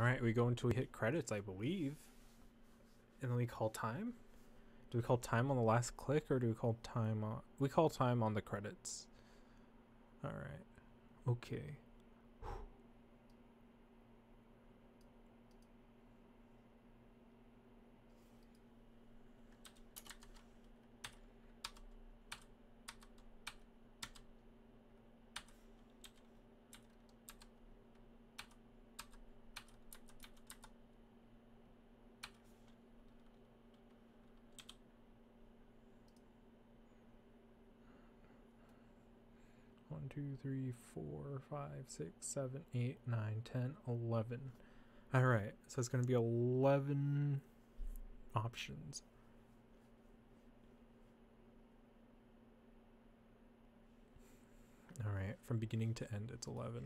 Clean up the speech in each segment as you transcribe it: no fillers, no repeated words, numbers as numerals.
All right, we go until we hit credits, I believe. And then we call time. Do we call time on the last click, or do we call time on... We call time on the credits. All right. Okay. Whew. One, two, three, four, five, six, seven, eight, nine, 10, 11. All right, so it's going to be 11 options. All right, from beginning to end, it's 11.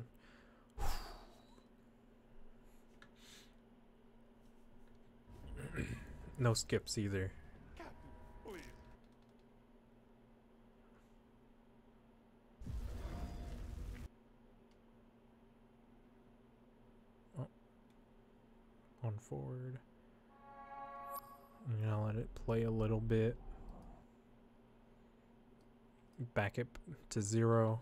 No skips either. Forward. I'm gonna let it play a little bit. Back it to 0.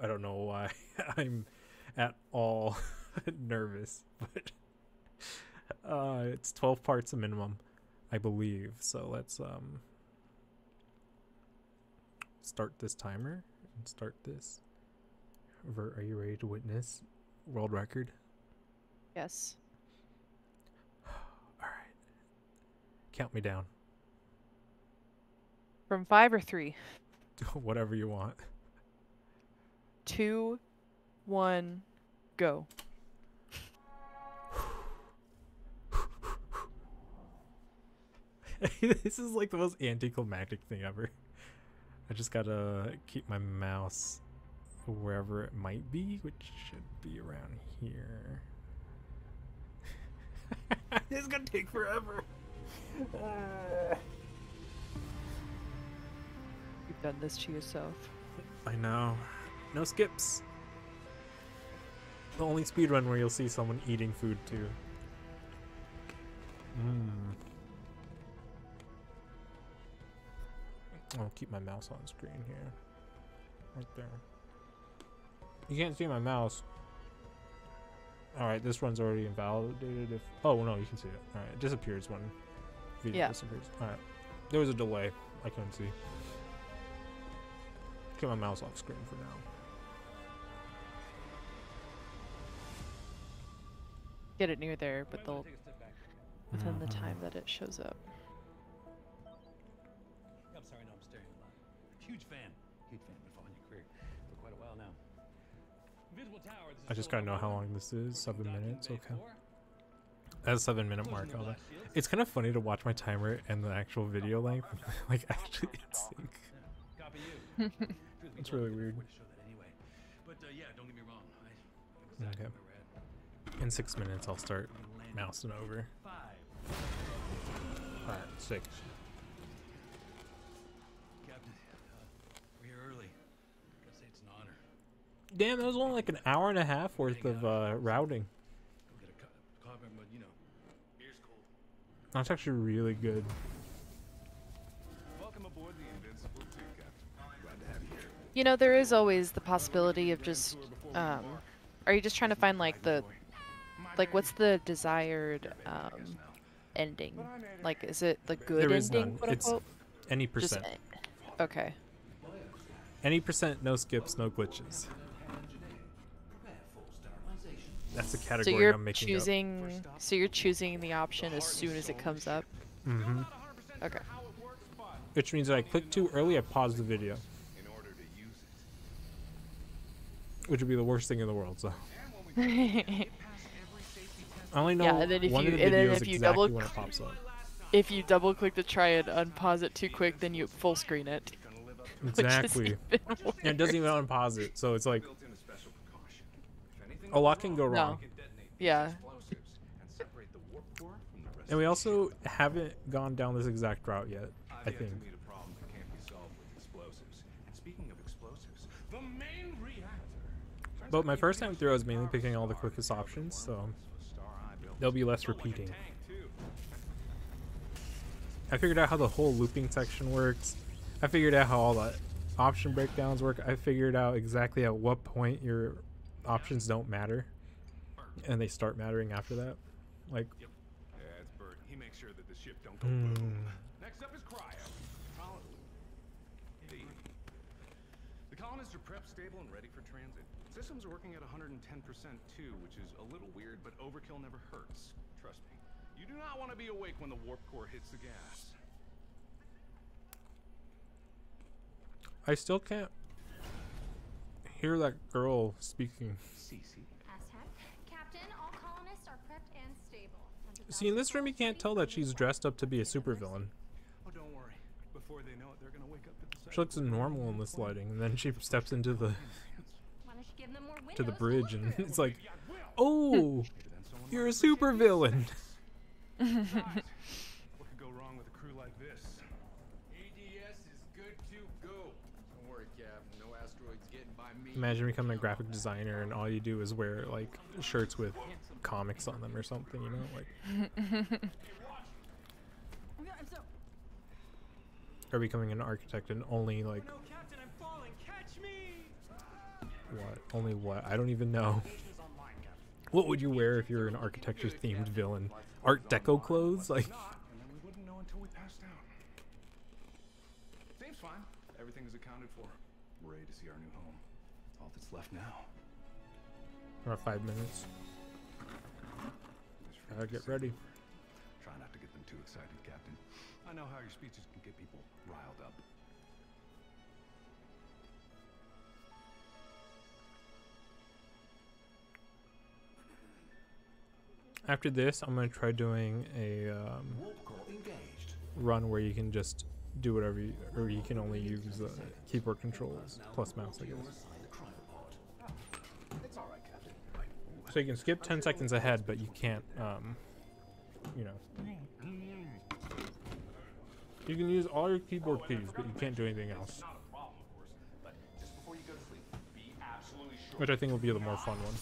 I don't know why I'm at all nervous, but it's 12 parts a minimum, I believe. So let's start this timer and start this. Vert, are you ready to witness world record? Yes. All right. Count me down. From 5 or 3? Whatever you want. 2, 1, go. This is like the most anticlimactic thing ever. I just gotta keep my mouse wherever it might be, which should be around here. This is gonna take forever. You've done this to yourself. I know. No skips. The only speedrun where you'll see someone eating food too. I'll keep my mouse on screen here. Right there. You can't see my mouse. Alright, this one's already invalidated. If oh no, you can see it. Alright, it disappears when video disappears. Alright. There was a delay. I couldn't see. Get my mouse off screen for now. Get it near there, but they'll within the time that it shows up. I'm sorry, no, I'm staring a lot. Huge fan. Been following your career for quite a while now. I just gotta know how long this is. 7 minutes, okay. That's a 7-minute mark. It's kind of funny to watch my timer and the actual video length, like actually in sync. It's really weird. Okay. In 6 minutes, I'll start mousing over. 5, 6. Damn, that was only like an hour and a half worth of routing. That's actually really good. You know, there is always the possibility of just, are you just trying to find like the, what's the desired ending? Like, is it the good ending? It's any percent. Okay. Any percent, no skips, no glitches. That's the category I'm making up. So you're choosing the option as soon as it comes up? Mm-hmm. Okay. Which means that I clicked too early, I paused the video. Which would be the worst thing in the world, so. I only know one of the videos exactly when it pops up. If you double click to try and unpause it too quick, then you full screen it. Exactly. And it doesn't even unpause it, so it's like... A lot can go wrong. No. Yeah. And we also haven't gone down this exact route yet, I think. But my first time through, I was mainly picking all the quickest options, so there'll be less repeating. I figured out how the whole looping section works. I figured out how all the option breakdowns work. I figured out exactly at what point your options don't matter, and they start mattering after that. Like, yeah, it's Bert. He makes sure that the ship don't go boom. Next up is cryo. The colonists are prepped, stable, and ready for transit. Systems are working at 110% too, which is a little weird, but overkill never hurts. Trust me. You do not want to be awake when the warp core hits the gas. I still can't hear that girl speaking. Captain, all colonists are prepped and stable. See, in this room you can't tell that she's dressed up to be a supervillain. Oh, don't worry. Before they know it, they're gonna wake up at the side. She looks normal in this lighting, and then she steps into the bridge, and it's like, oh, you're a supervillain. What could go wrong with a crew like this? ADS is good to go. Don't worry, Cap. No asteroids getting by me. Imagine becoming a graphic designer and all you do is wear like shirts with comics on them or something, you know, like. Or becoming an architect and only like. Oh, no, Captain, I'm falling. Catch me. What? Only what? I don't even know. What would you wear if you were an architecture-themed villain? Art Deco clothes? Like, seems fine. Everything is accounted for. We're ready to see our new home. All that's left now. About 5 minutes. Gotta get ready. Try not to get them too excited, Captain. I know how your speeches can get people riled up. After this, I'm going to try doing a run where you can just do whatever you, or you can only use the keyboard controls plus mouse, I guess. So you can skip 10 seconds ahead, but you can't, you know. You can use all your keyboard keys, but you can't do anything else. Which I think will be the more fun one.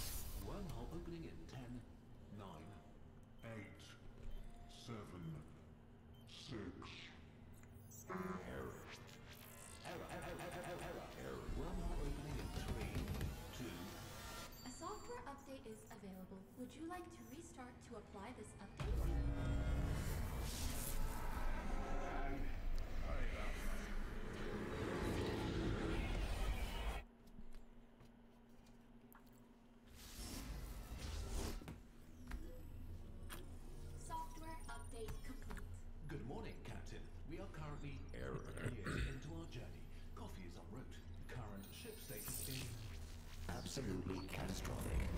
Absolutely catastrophic.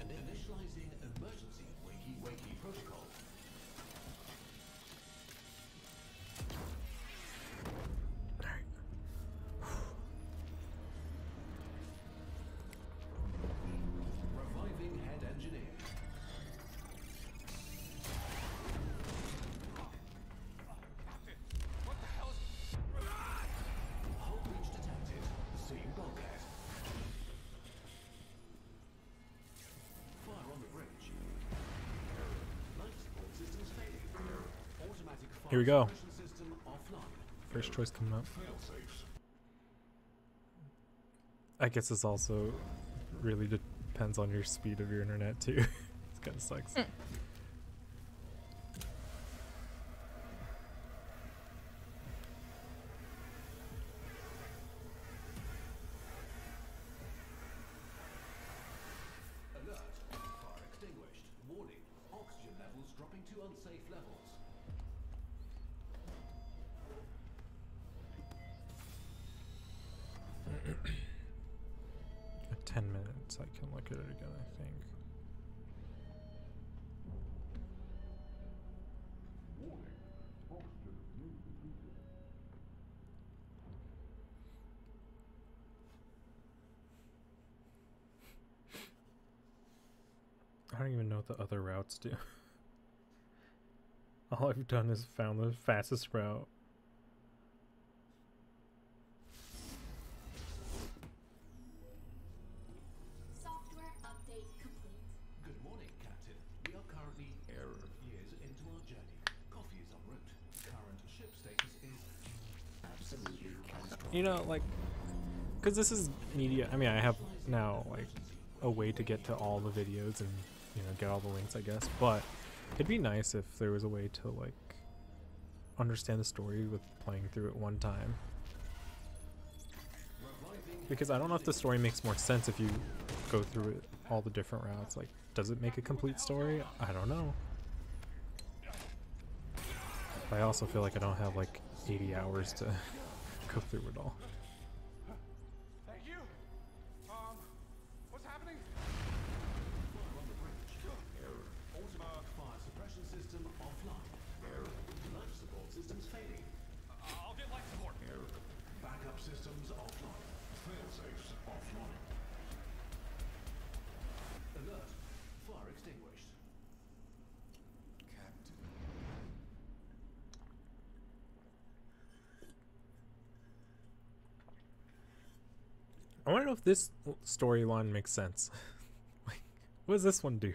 Initializing emergency wakey protocol. Reviving head engineer. What the hell is whole breach detected? Seeing bulkhead. Fire on the bridge. Life support systems failing. Automatic fire. Here we go. System offline. First choice coming up. I guess this also really depends on your speed of your internet too. It kind of sucks. I don't even know what the other routes do. All I've done is found the fastest route. you know, like, because this is media. I mean, I have now like a way to get to all the videos and, you know, get all the links, I guess. But it'd be nice if there was a way to like understand the story with playing through it one time. Because I don't know if the story makes more sense if you go through it all the different routes. Like, does it make a complete story? I don't know. But I also feel like I don't have like 80 hours to go through it all. Thank you. What's happening? Fire suppression system offline. Life support systems fading. I'll get life support. Backup systems offline. Failsafes offline. Alert. Fire extinguished. Captain. I wonder if this storyline makes sense. Like, what does this one do?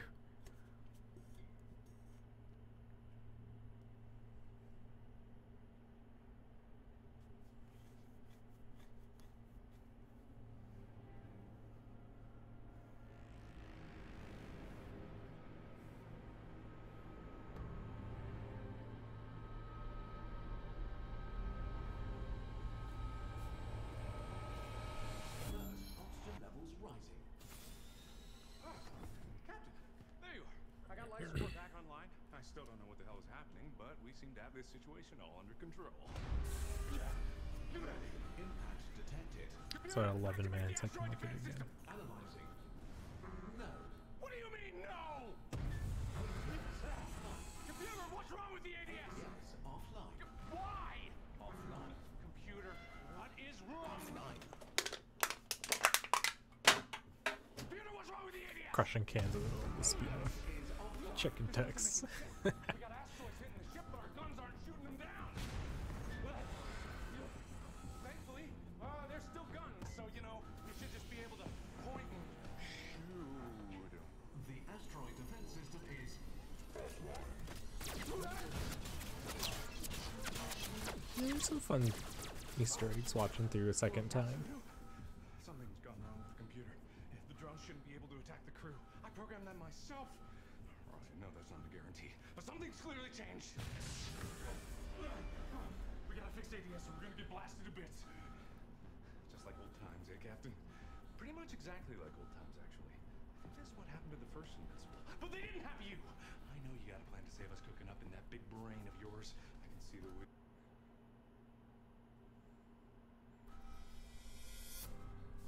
All under control. Impact detected. So at 11 minutes I can look at it again. Analyzing. No. What do you mean no? Computer, what's wrong with the ADS? Yes, offline. Why? Offline. Computer, what is wrong? Offline. Computer, what's wrong with the ADS? Crushing cans of the speed. Chicken texts. Some fun Easter eggs watching through a second time. Something's gone wrong with the computer. The drones shouldn't be able to attack the crew. I programmed that myself. Right, no, that's not a guarantee. But something's clearly changed. We gotta fix ADS or we're gonna get blasted to bits. Just like old times, eh, Captain? Pretty much exactly like old times, actually. I think that's what happened to the first Invincible. But they didn't have you! I know you got a plan to save us cooking up in that big brain of yours. I can see the way.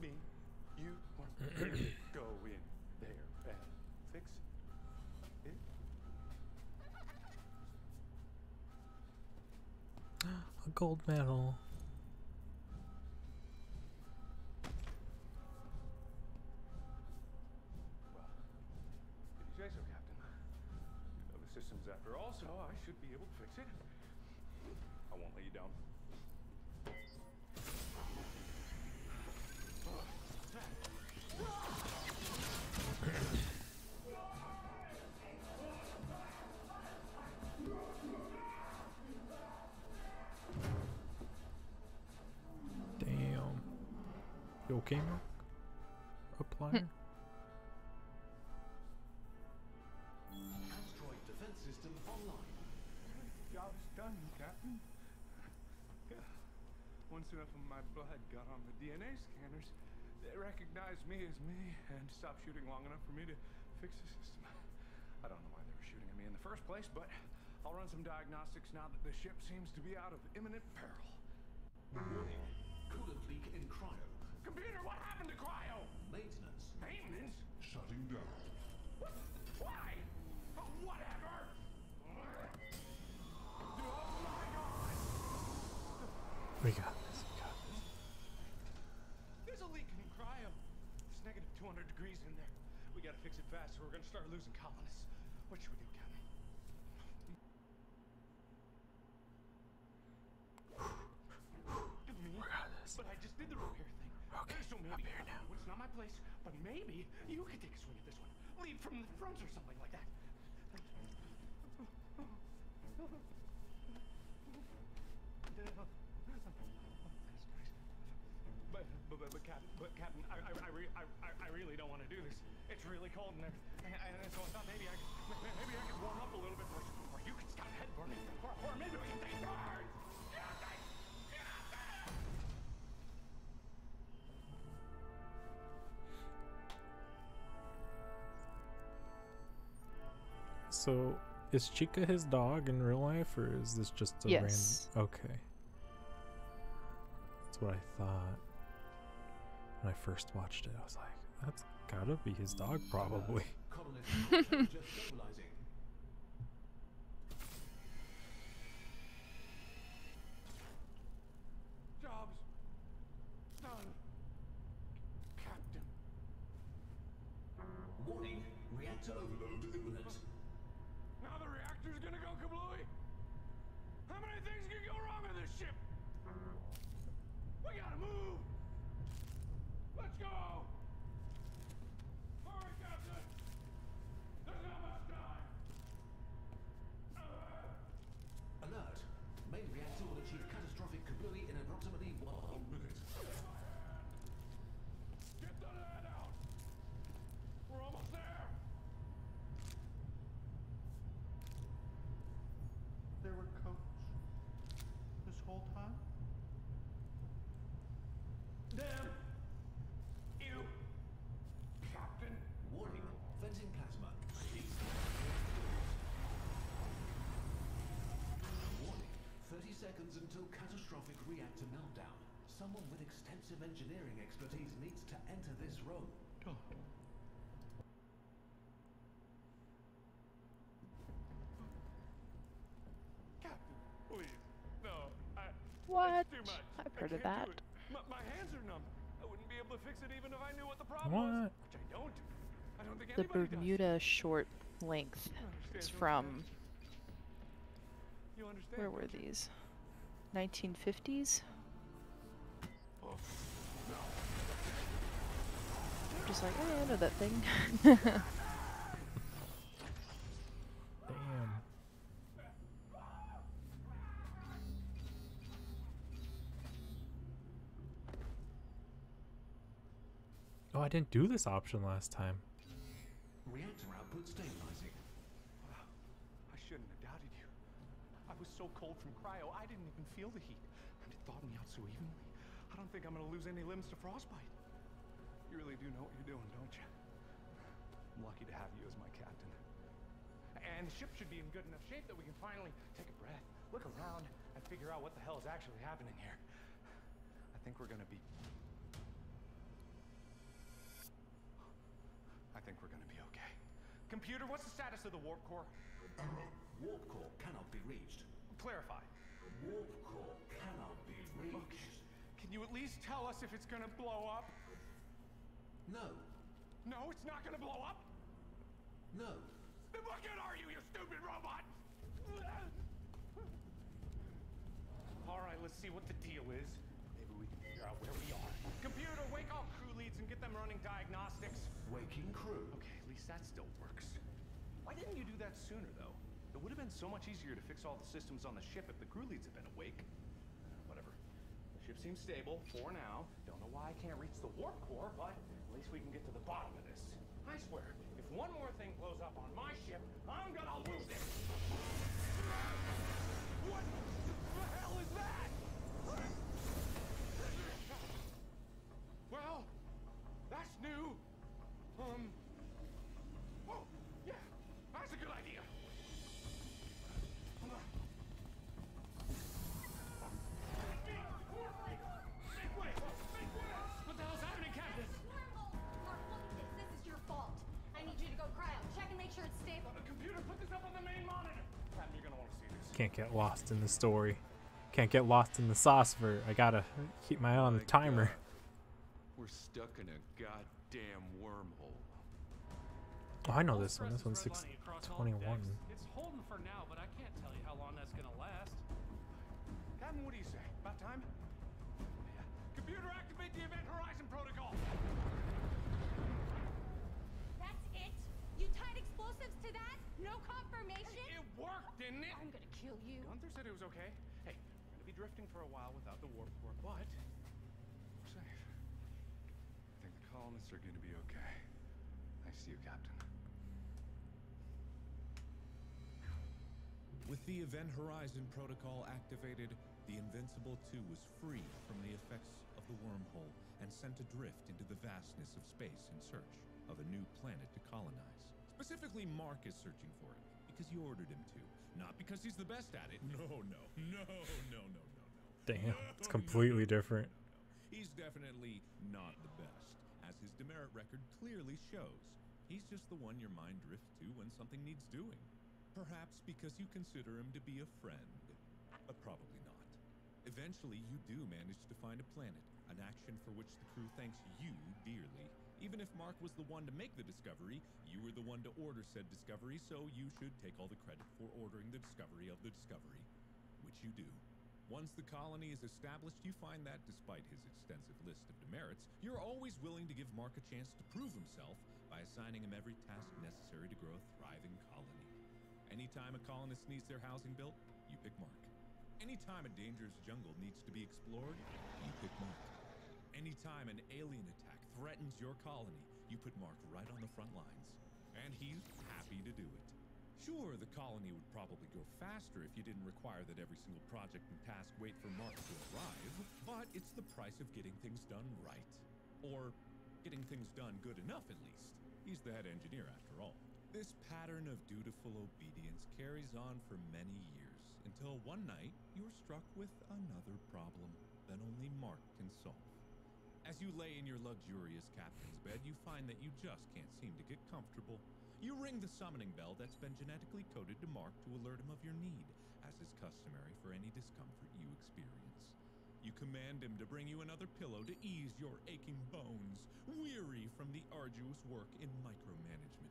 Me, you want to go in there and fix it? A gold medal. Well, if you say so, Captain. You know the systems after all, so I should be able to fix it. I won't let you down. Damn. You okay, Mark? Apply. Asteroid defense system online. Job's done, Captain. Yeah. Once enough of my blood got on the DNA scanners, they recognized me as me and stopped shooting long enough for me to fix the system. I don't know why they were shooting at me in the first place, but I'll run some diagnostics now that the ship seems to be out of imminent peril. Warning. Coolant leak in cryo. Computer, what happened to cryo? Maintenance. Maintenance? Shutting down. What? Why? Oh, whatever! Oh my god! We got this. -200 degrees in there. We gotta fix it fast or we're gonna start losing colonists. What should we do, Captain? We got this. But I just did the repair thing. Okay, so maybe, up here now. It's not my place, but maybe you could take a swing at this one. Lead from the front or something like that. That's nice. But Captain, I really don't want to do this. It's really cold in there, and so I thought maybe I could warm up a little bit, or you could stop head burning, or maybe we can take turns. So, is Chica his dog in real life, or is this just a random? Okay, that's what I thought. When I first watched it, I was like, that's gotta be his dog, probably. Jobs done, Captain. Warning, reactor overload imminent. Now the reactor's gonna go kablooey. How many things can go wrong with this ship? We gotta move. Let's go! Hurry, Captain! There's not much time! Alert! Main reactor will achieve catastrophic kablooey in approximately 1 minute. Get the lead out! We're almost there! There were codes this whole time? Damn! You, Captain. Warning, venting plasma. Please. Warning, 30 seconds until catastrophic reactor meltdown. Someone with extensive engineering expertise needs to enter this room. Oh. Captain, please. No, what? It's too much. I've heard of that. My hands are numb. I wouldn't be able to fix it even if I knew what the problem was. Which I don't. I don't think anybody does. The Bermuda short length is from... You understand? Where were these? 1950s? Oh, no. I'm just like, oh, I know that thing. Damn. Oh, I didn't do this option last time. Reactor output stabilizing. Wow, I shouldn't have doubted you. I was so cold from cryo, I didn't even feel the heat. And it thawed me out so evenly. I don't think I'm gonna lose any limbs to frostbite. You really do know what you're doing, don't you? I'm lucky to have you as my captain. And the ship should be in good enough shape that we can finally take a breath, look around, and figure out what the hell is actually happening here. I think we're gonna be... I think we're gonna be okay. Computer, what's the status of the warp core? Warp core cannot be reached. Clarify. Warp core cannot be reached. Okay. Can you at least tell us if it's gonna blow up? No. No, it's not gonna blow up? No. Then what good are you stupid robot? Alright, let's see what the deal is. Maybe we can figure out where we are. Computer, wake all crew leads and get them running diagnostics. Waking crew. Okay, at least that still works. Why didn't you do that sooner, though? It would have been so much easier to fix all the systems on the ship if the crew leads had been awake. Whatever. The ship seems stable for now. Don't know why I can't reach the warp core, but at least we can get to the bottom of this. I swear, if one more thing blows up on my ship, I'm gonna lose it! What the hell is that? Well, that's new. Oh, yeah, that's a good idea. Make way! What the hell's happening, Captain? Look, this is your fault. I need you to go cryo, check and make sure it's stable. Computer, put this up on the main monitor. Captain, you're gonna want to see this. Can't get lost in the story. Can't get lost in the sauce for. I gotta keep my eye on the timer. God. We're stuck in a goddamn wormhole. Oh, I know this one. This one's 621. It's holding for now, but I can't tell you how long that's gonna last. Captain, what do you say? About time? Yeah. Computer, activate the Event Horizon protocol. That's it? You tied explosives to that? No confirmation? It worked, didn't it? I'm gonna kill you. Gunther said it was okay. Hey, we're gonna be drifting for a while without the warp core, but we're safe. colonists are going to be okay. Nice to you, Captain. With the Event Horizon protocol activated, the Invincible 2 was freed from the effects of the wormhole and sent adrift into the vastness of space in search of a new planet to colonize. Specifically, Mark is searching for it because you ordered him to, not because he's the best at it. No. Damn, it's completely different. He's definitely not the best, as his demerit record clearly shows. He's just the one your mind drifts to when something needs doing. Perhaps because you consider him to be a friend, but probably not. Eventually, you do manage to find a planet, an action for which the crew thanks you dearly. Even if Mark was the one to make the discovery, you were the one to order said discovery, so you should take all the credit for ordering the discovery of the discovery, which you do. Once the colony is established, you find that, despite his extensive list of demerits, you're always willing to give Mark a chance to prove himself by assigning him every task necessary to grow a thriving colony. Anytime a colonist needs their housing built, you pick Mark. Anytime a dangerous jungle needs to be explored, you pick Mark. Anytime an alien attack threatens your colony, you put Mark right on the front lines. And he's happy to do it. Sure, the colony would probably go faster if you didn't require that every single project and task wait for Mark to arrive, but it's the price of getting things done right. Or getting things done good enough, at least. He's the head engineer, after all. This pattern of dutiful obedience carries on for many years, until one night you're struck with another problem that only Mark can solve. As you lay in your luxurious captain's bed, you find that you just can't seem to get comfortable. You ring the summoning bell that's been genetically coded to Mark to alert him of your need, as is customary for any discomfort you experience. You command him to bring you another pillow to ease your aching bones, weary from the arduous work in micromanagement.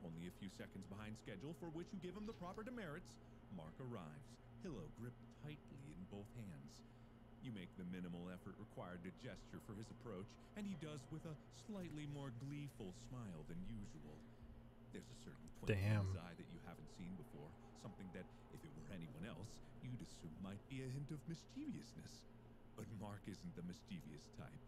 Only a few seconds behind schedule, for which you give him the proper demerits, Mark arrives, pillow gripped tightly in both hands. You make the minimal effort required to gesture for his approach, and he does with a slightly more gleeful smile than usual. There's a certain twinkle in his eye that you haven't seen before, something that, if it were anyone else, you'd assume might be a hint of mischievousness. But Mark isn't the mischievous type.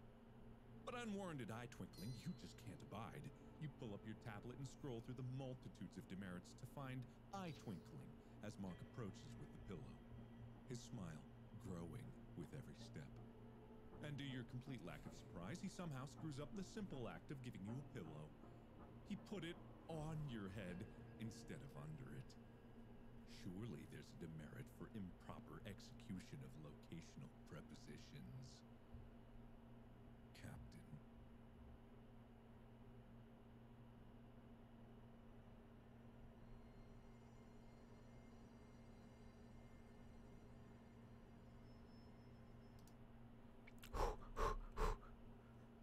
But unwarranted eye twinkling, you just can't abide. You pull up your tablet and scroll through the multitudes of demerits to find eye twinkling as Mark approaches with the pillow. His smile growing with every step. And to your complete lack of surprise, he somehow screws up the simple act of giving you a pillow. He put it on your head instead of under it. Surely there's a demerit for improper execution of locational prepositions. Captain.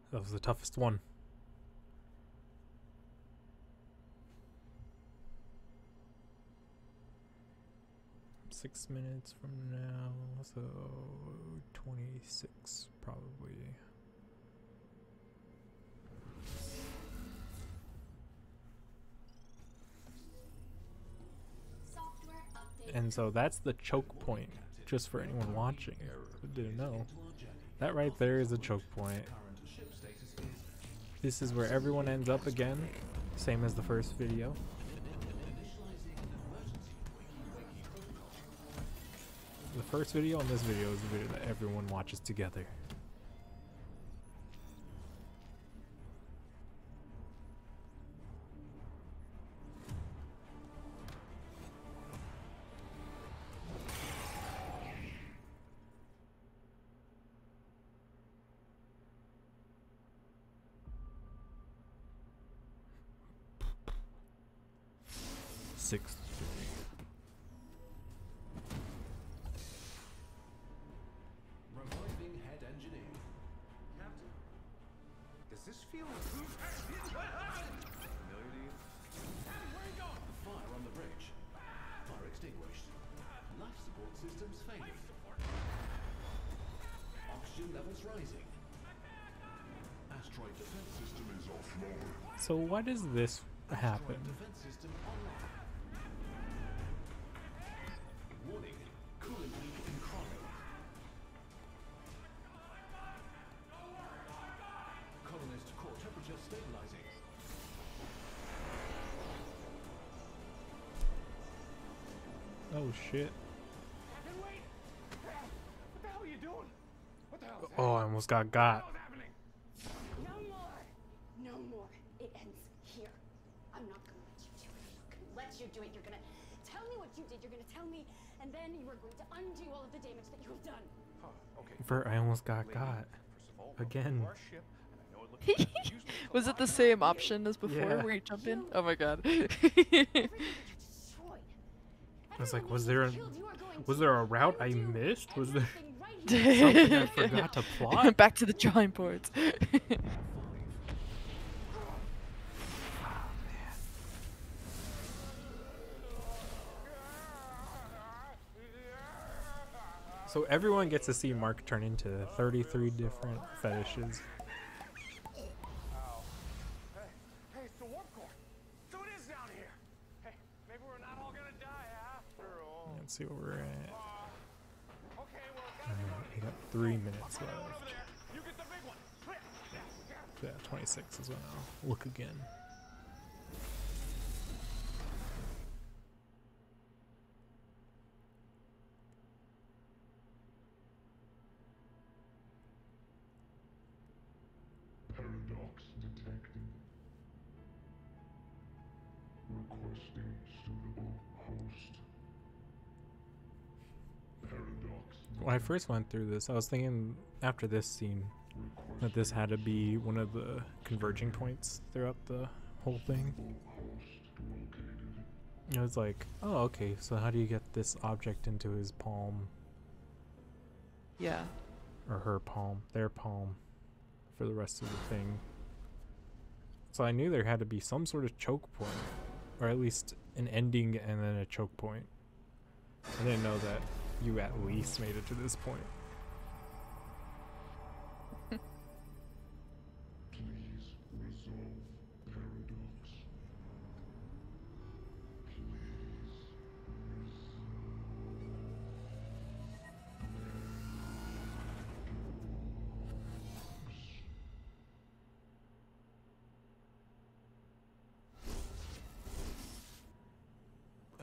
That was the toughest one. I'm 6 minutes from now, so 26 probably. And so that's the choke point, just for anyone watching who didn't know. That right there is a choke point. This is where everyone ends up again, same as the first video. The first video and this video is the video that everyone watches together. Sixth degree. Reviving head engineer. Captain, does this feel familiar to you? Where are you going? The fire on the bridge. Fire extinguished. Life support systems failing. Oxygen levels rising. Asteroid defense system is offline. So what does this happen? Defense system online. Warning, cooling leak in chrono. Colonist core Shit. Oh, I almost got. No more. It ends here. I'm not gonna let you do it. I'm not gonna let you do it. You're gonna tell me what you did. You're gonna tell me, and then you are going to undo all of the damage that you have done. Huh, okay. Vert, I almost got again. Was it the same option as before? Yeah. Where you jump in? Oh my god. I was like, was there a route I missed? Was there something I forgot to plot? Back to the drawing boards. Oh, man. So everyone gets to see Mark turn into 33 different fetishes. Let's see where we're at. We got 3 minutes left. Yeah, 26 as well. Look again. Paradox detected. Requesting suitable host. When I first went through this, I was thinking after this scene that this had to be one of the converging points throughout the whole thing. I was like, oh, okay, so how do you get this object into his palm? Yeah. Or her palm, their palm, for the rest of the thing. So I knew there had to be some sort of choke point, or at least an ending and then a choke point. I didn't know that. You at least made it to this point. Please resolve paradox.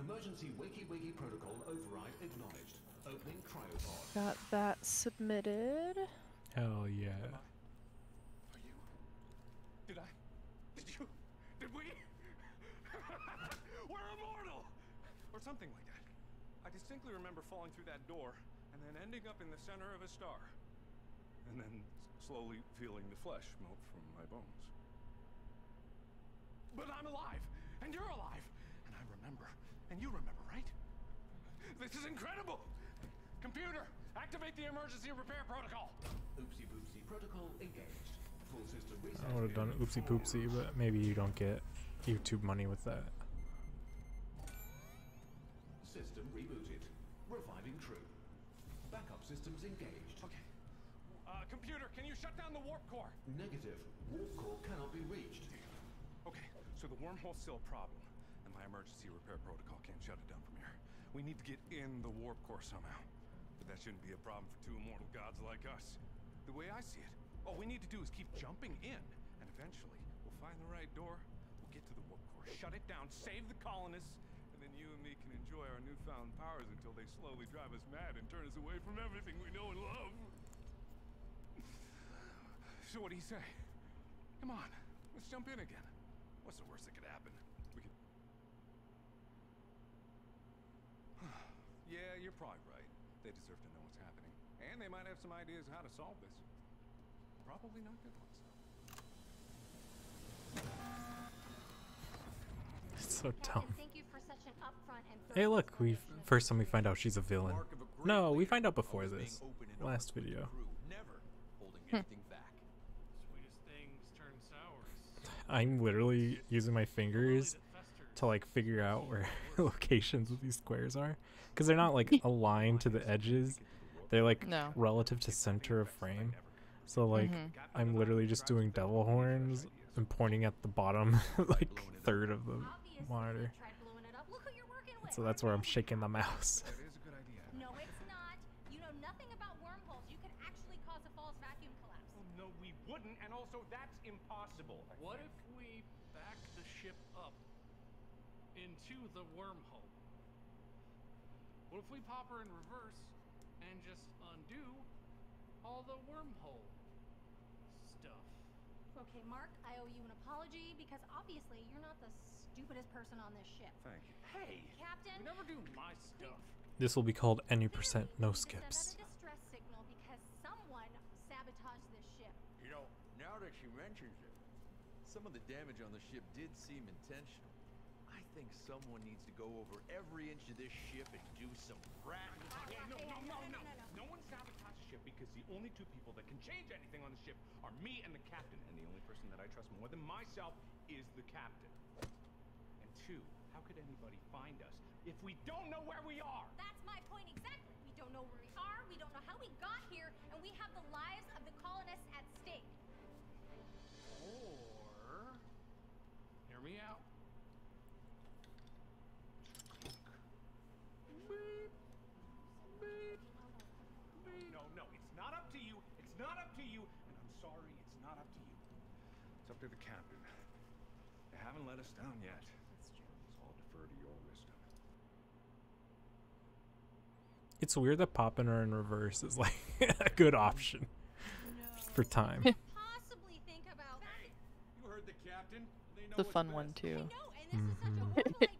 Emergency wiki protocol override acknowledged. Opening cryopod. Got that submitted. Hell yeah. Are you? Did I? Did you? Did we? We're immortal! Or something like that. I distinctly remember falling through that door and then ending up in the center of a star. And then slowly feeling the flesh melt from my bones. But I'm alive! And you're alive! And I remember. And you remember, right? This is incredible! Computer, activate the emergency repair protocol. Oopsie poopsie protocol engaged. Full system reset. I would have done oopsie poopsie, but maybe you don't get YouTube money with that. System rebooted. Reviving true. Backup systems engaged. Okay. Computer, can you shut down the warp core? Negative. Warp core cannot be reached. Okay, so the wormhole's still a problem, and my emergency repair protocol can't shut it down from here. We need to get in the warp core somehow. But that shouldn't be a problem for two immortal gods like us. The way I see it, all we need to do is keep jumping in, and eventually we'll find the right door, we'll get to the warp core, shut it down, save the colonists, and then you and me can enjoy our newfound powers until they slowly drive us mad and turn us away from everything we know and love. So what do you say? Come on, let's jump in again. What's the worst that could happen? Yeah, you're probably right. They deserve to know what's happening. And they might have some ideas how to solve this. Probably not good ones, though. It's so dumb. Hey look, first time we find out she's a villain. No, we find out before this. Last video. I'm literally using my fingers to like figure out where locations of these squares are, because they're not like aligned to the edges, they're like relative to center of frame. So like I'm literally just doing devil horns and pointing at the bottom like third of the monitor, so that's where I'm shaking the mouse. No, it's not. You know nothing about wormholes. You can actually cause a false vacuum collapse. No, we wouldn't, and also that's impossible. What if we back the ship up into the wormhole? What if we pop her in reverse and just undo all the wormhole stuff? Okay, Mark, I owe you an apology because obviously you're not the stupidest person on this ship. Thank you. Hey, Captain, we never do my stuff. This will be called any percent no skips. Another distress signal because someone sabotaged this ship. You know, now that she mentions it, some of the damage on the ship did seem intentional. I think someone needs to go over every inch of this ship and do some rat. Yeah, no one sabotaged the ship because the only two people that can change anything on the ship are me and the captain, and the only person that I trust more than myself is the captain. And two, how could anybody find us if we don't know where we are? That's my point exactly. We don't know where we are, we don't know how we got here, and we have the lives of the colonists at stake. Or, hear me out. Beep. Beep. Beep. No, it's not up to you. It's not up to you. And I'm sorry, it's not up to you. It's up to the captain. They haven't let us down yet. That's true. So I'll defer to your wisdom. It's weird that popping her in reverse is like a good option for time. Possibly think about that. You heard the captain. They know the fun one too. I know, and this is such a horrible idea.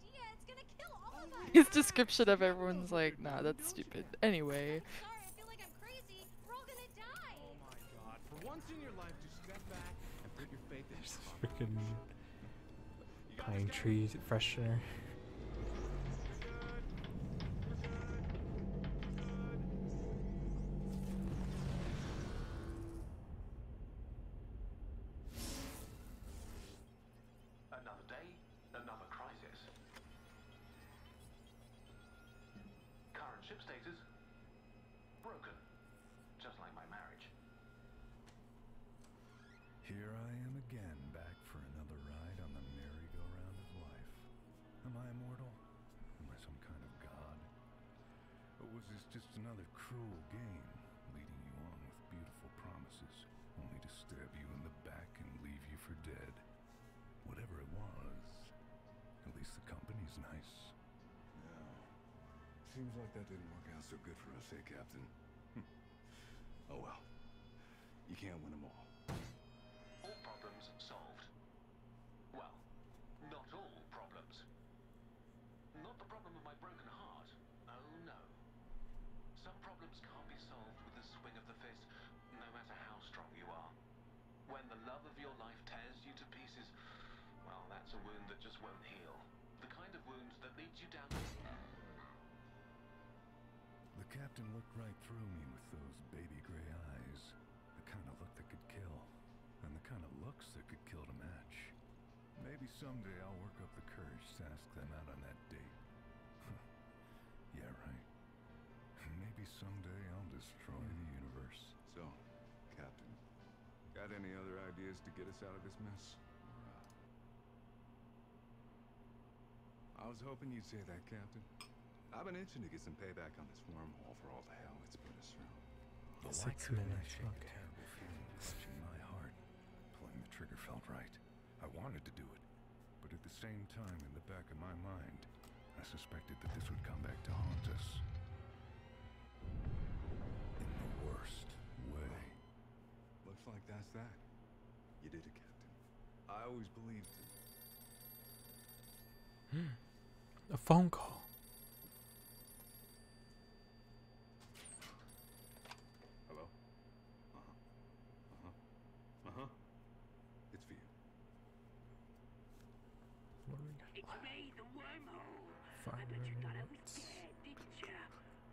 His description of everyone's like, nah, that's stupid. Anyway. Sorry, I feel like I'm crazy. We're all gonna die. Oh my god. For once in your life, just step back and put your faith in this freaking pine trees at freshener. Another day, another crisis. Current ship status, broken, just like my marriage. Here I am again, back for another ride on the merry-go-round of life. Am I immortal? Am I some kind of god? Or was this just another cruel game, leading you on with beautiful promises, only to stab you in the back and leave you for dead? Whatever it was, at least the company's nice. Seems like that didn't work out so good for us, eh, Captain? Oh well. You can't win them all. All problems solved. Well, not all problems. Not the problem of my broken heart. Oh no. Some problems can't be solved with a swing of the fist, no matter how strong you are. When the love of your life tears you to pieces, well, that's a wound that just won't heal. The kind of wound that leads you down... The captain looked right through me with those baby gray eyes. The kind of look that could kill. And the kind of looks that could kill to match. Maybe someday I'll work up the courage to ask them out on that date. Yeah, right. Maybe someday I'll destroy the universe. So, Captain, got any other ideas to get us out of this mess? I was hoping you'd say that, Captain. I've been itching to get some payback on this wormhole for all the hell it's put us through. But why couldn't I shake a terrible feeling clutching my heart? Pulling the trigger felt right. I wanted to do it. But at the same time, in the back of my mind, I suspected that this would come back to haunt us. In the worst way. Looks like that's that. You did it, Captain. I always believed it. A phone call. It's for you. It's me, the wormhole. I bet you thought I was dead, didn't you?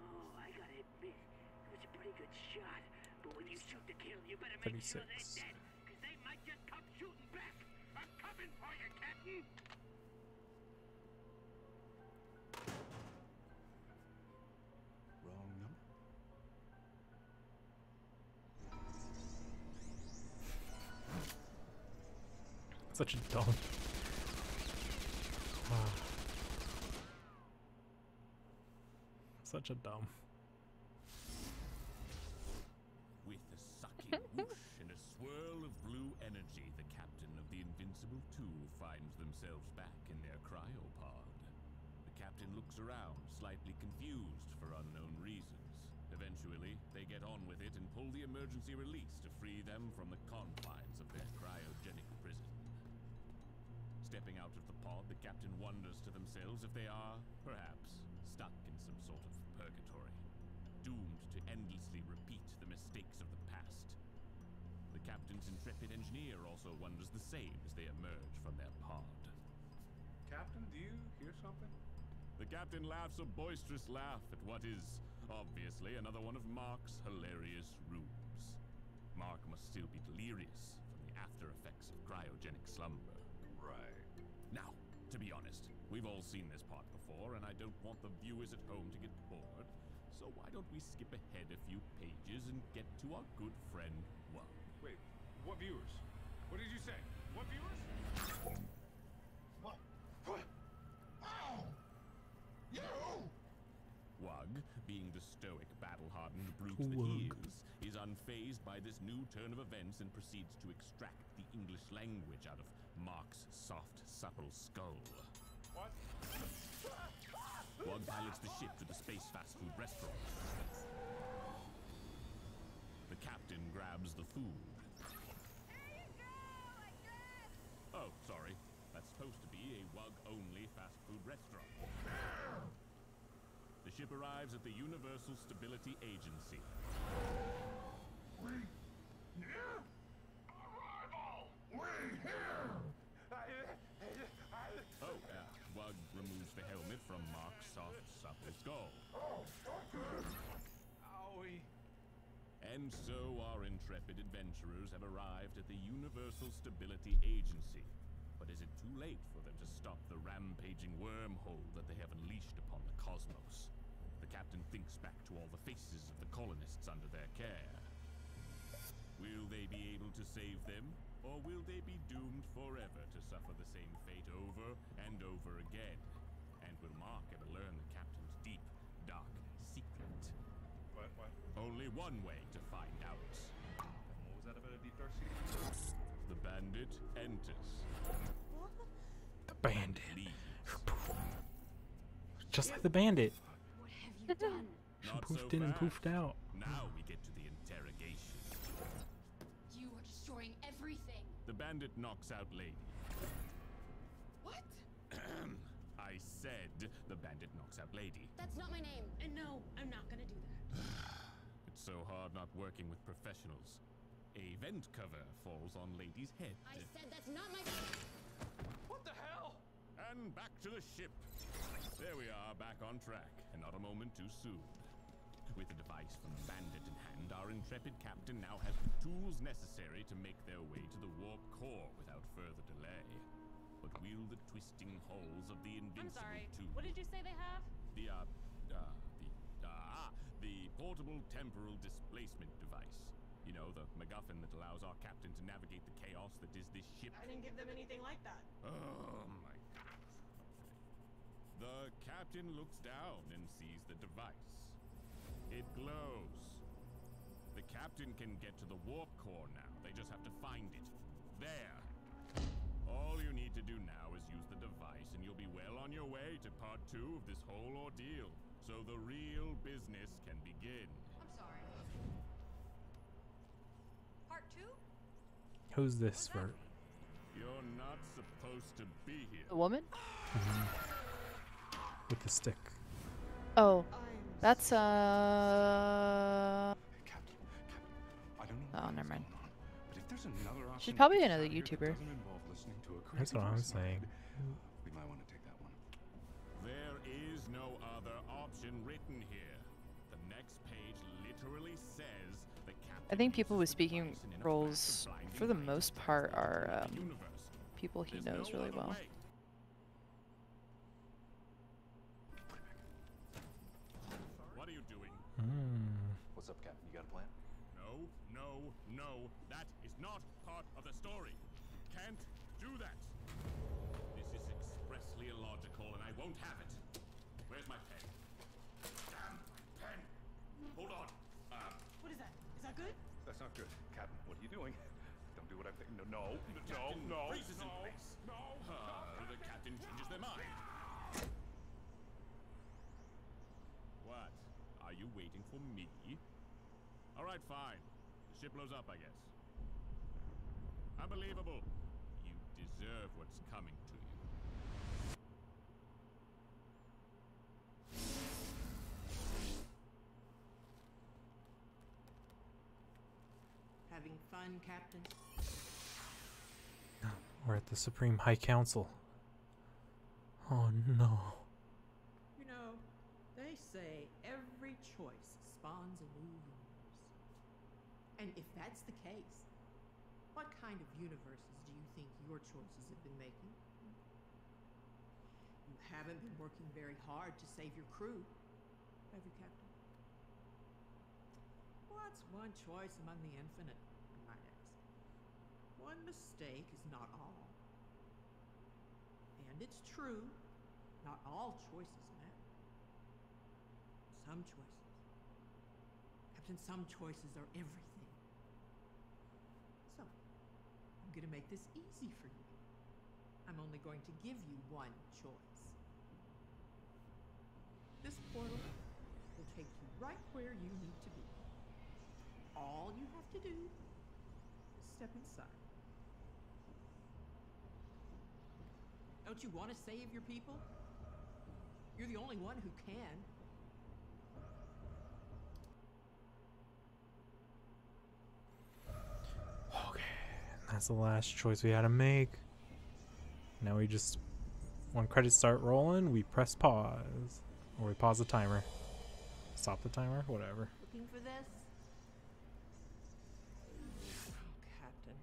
Oh, I gotta admit, it was a pretty good shot. But when you shoot to kill, you better make sure they're dead, because they might just come shooting back. I'm coming for you, Captain. Wrong number? Such a dumb. Such a dumb. With a sucking whoosh and a swirl of blue energy, the captain of the Invincible 2 finds themselves back in their cryopod. The captain looks around, slightly confused for unknown reasons. Eventually, they get on with it and pull the emergency release to free them from the confines of their cryogenic prison. Stepping out of the pod, the captain wonders to themselves if they are, perhaps, stuck in some sort of purgatory, doomed to endlessly repeat the mistakes of the past. The captain's intrepid engineer also wonders the same as they emerge from their pod. Captain, do you hear something? The captain laughs a boisterous laugh at what is, obviously, another one of Mark's hilarious rubes. Mark must still be delirious from the after effects of cryogenic slumber. Right. Now, to be honest, we've all seen this part before, and I don't want the viewers at home to get bored, so why don't we skip ahead a few pages and get to our good friend, Wub. Wait, what viewers? What did you say? What viewers? What? What? Ow! You! Wug, being the stoic, battle-hardened brute that he is unfazed by this new turn of events and proceeds to extract the English language out of Mark's soft, supple skull. What? Wug pilots the ship to the space fast food restaurant. The captain grabs the food. There you go, I guess! Oh, sorry. That's supposed to be a Wug-only fast food restaurant. The ship arrives at the Universal Stability Agency. We here? Arrival! We here! Wug removes the helmet from Mark's soft, supple skull. Oh, okay. Owie. And so our intrepid adventurers have arrived at the Universal Stability Agency. But is it too late for them to stop the rampaging wormhole that they have unleashed upon the cosmos? The captain thinks back to all the faces of the colonists under their care. Will they be able to save them, or will they be doomed forever to suffer the same fate over and over again? And will Mark ever learn the captain's deep, dark secret? What? Only one way to find out. What was that about a deep, dark secret? The bandit enters. The bandit. Just like the bandit. What have you done? She poofed in and poofed out. Now we get to the interrogation. You are destroying everything. The bandit knocks out Lady. What? I said the bandit knocks out Lady. That's not my name. And no, I'm not gonna do that. It's so hard not working with professionals. A vent cover falls on Lady's head. I said that's not my... What the hell? And back to the ship. There we are, back on track, and not a moment too soon. With the device from the bandit in hand, our intrepid captain now has the tools necessary to make their way to the warp core without further delay. But will the twisting holes of the invincible... I'm sorry, what did you say they have? The portable temporal displacement device. You know, the MacGuffin that allows our captain to navigate the chaos that is this ship. I didn't give them anything like that. Oh, my God. The captain looks down and sees the device. It glows. The captain can get to the warp core now. They just have to find it. There. All you need to do now is use the device, and you'll be well on your way to part 2 of this whole ordeal. So the real business can begin. I'm sorry. Part 2? Who's this for? You're not supposed to be here. A woman? Mm-hmm. With the stick. Oh, that's Captain, I don't know. Oh, never mind. But if there's another option, she's probably another YouTuber. That's what I'm saying. We might want to take that one. There is no other option written here. The next page literally says the captain. I think people with speaking roles, for the most part, are people he knows really well. What are you doing? What's up, Captain? You got a plan? No, no, no. That is not part of the story. You can't do that. This is expressly illogical, and I won't have it. Where's my pen? Damn. Hold on. What is that? Is that good? That's not good. Captain, what are you doing? Don't do what I think. No, no, no, no, no, no. The captain changes their mind. you waiting for me? All right, fine. The ship blows up, I guess. Unbelievable. You deserve what's coming to you. Having fun, Captain? We're at the Supreme High Council. Oh no. You know, they say every choice spawns a new universe. And if that's the case, what kind of universes do you think your choices have been making? You haven't been working very hard to save your crew, have you, Captain? What's one choice among the infinite, you might ask? One mistake is not all. And it's true, not all choices matter. Some choices. Captain, some choices are everything. So, I'm gonna make this easy for you. I'm only going to give you one choice. This portal will take you right where you need to be. All you have to do is step inside. Don't you want to save your people? You're the only one who can. Okay, that's the last choice we had to make. Now we just, when credits start rolling, we press pause. Or we pause the timer. Stop the timer, whatever. Looking for this? Captain,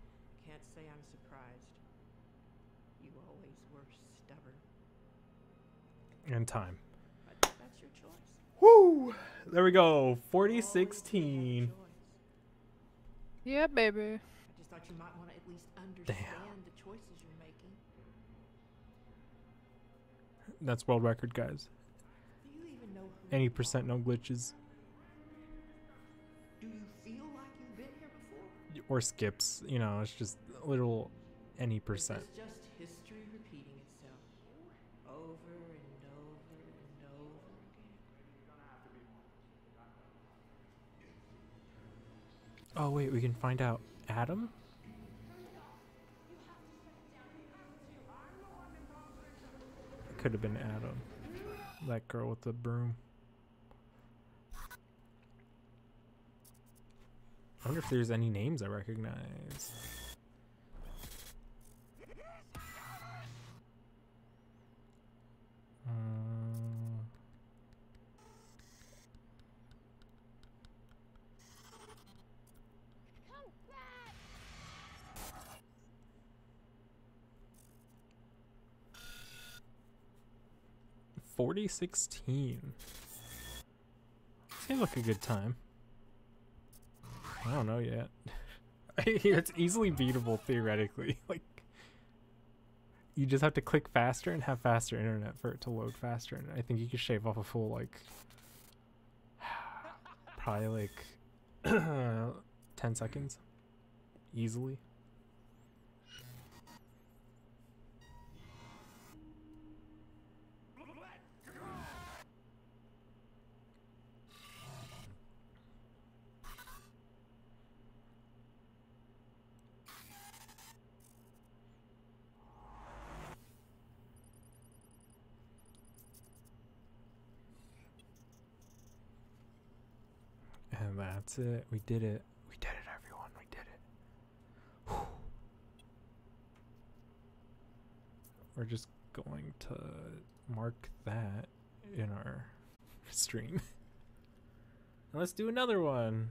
can't say I'm surprised. You always were stubborn. And time. But that's your choice. Woo! There we go. 40-16. Yeah, baby. I just thought you might want to at least understand the choices you're making. That's world record, guys. Do you even know who? Any percent, no glitches. Do you feel like you've been here before? Or skips. You know, it's just literal any percent. It's just history repeating itself over and over and over again. Oh wait, we can find out Adam? It could have been Adam. That girl with the broom. I wonder if there's any names I recognize. $40.16. Seems like a good time. I don't know yet. It's easily beatable theoretically. Like, you just have to click faster and have faster internet for it to load faster, and I think you could shave off a full, like, probably like 10 seconds easily. And that's it. We did it. We did it, everyone. We did it. Whew. We're just going to mark that in our stream. And let's do another one.